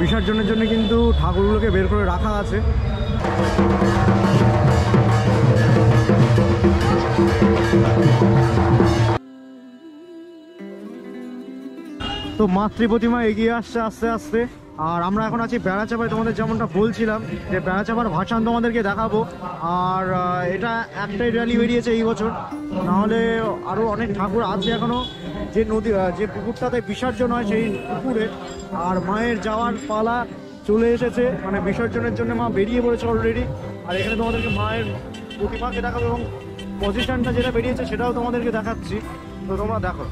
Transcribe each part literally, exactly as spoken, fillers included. विसर्जनेर जोन्नो किन्तु ठाकुरगुलोके बेर करे राखा आछे। तो मातृ प्रतिमा एगिए आसछे आस्ते आस्ते और आमरा एखोन आछि बेड़ाचापाय। तोमादेर जेमनटा बोलछिलाम जे बेड़ाचापार भाषण तोमादेरके देखाबो और एटा एकटाई रैली बेरिएছে এই বছর, না হলে আরো অনেক ঠাকুর আছে এখনো। যে নদী যে পুকুরটাতে বিসর্জন হয় সেই পুকুরে আর মায়ের যাওয়ার পালা চলে এসেছে, মানে বিসর্জনের জন্য মা বেরিয়ে পড়েছে অলরেডি। আর এখানে তোমাদেরকে মায়ের প্রতিমাকে দেখাবো এবং পজিশনটা যেটা বেরিয়েছে সেটাও তোমাদেরকে দেখাচ্ছি, তো তোমরা দেখো।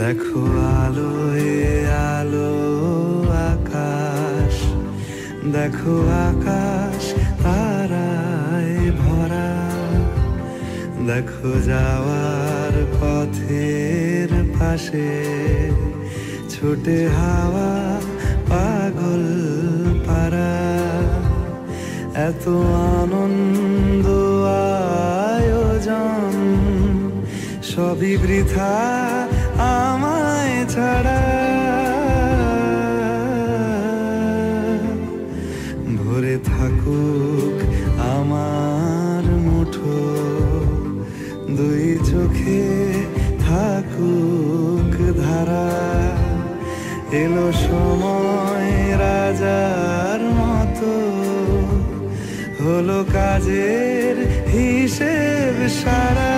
देखो आलोए आलो आकाश, देखो आकाश ताराए भरा, देखो जावार पथेर पाशे छुटे हावा पागल पारा। एतो आनंद आयोजन सबी बृथा আমায় ছাড়া, ভরে থাকুক আমার মুঠো, দুই চোখে থাকুক ধারা। এলো সময় রাজার মতো, হলো কাজের হিসেব সারা।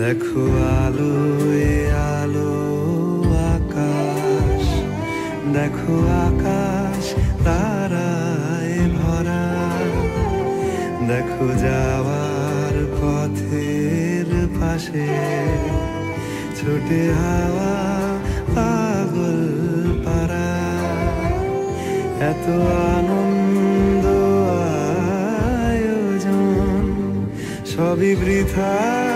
देखो आलोए आलो आकाश, देखो आकाश ताराए भरा, देखो जावार पथेर पाशे छुटे हावा पागल पारा। एतो आनंद आयोजन सबी बृथा